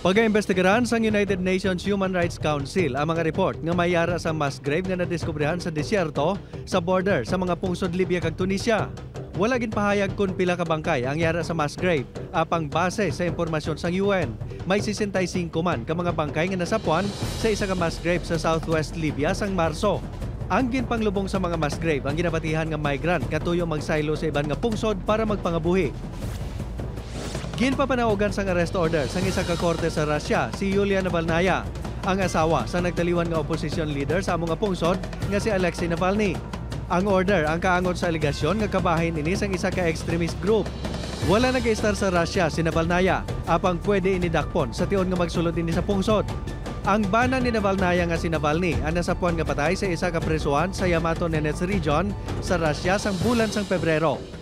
Pag-iimbestigahan sa United Nations Human Rights Council ang mga report nga mayara sa mass grave nga nadiskobrehan sa disyerto sa border sa mga pungsod Libya kag Tunisia. Wala gin pahayag kun pila ka bangkay ang yara sa mass grave apang base sa impormasyon sang UN. May 65 man ka mga bangkay nga nasapuan sa isa ka mass grave sa Southwest Libya sang Marso. Ang ginpanglubong sa mga mass grave ang ginabatihan nga migrant katuyo magsaylo sa iban nga pungsod para magpangabuhi. Ginpapanawagan sang arrest order sang isa ka korte sa Russia si Yulia Navalnaya, ang asawa sa nagtaliwan nga opposition leader sa among nga pungsod nga si Alexei Navalny. Ang order ang kaangot sa alegasyon nga kabahin ini sang isa ka extremist group. Wala nag-i-star sa Russia si Navalnaya apang pwede inidakpon sa tion nga magsulod ini sa pungsod. Ang bana ni Navalnaya nga si Navalny ang nasapuan nga patay sa isa ka presohan sa Yamato Nenets region sa Russia sang bulan sang Pebrero.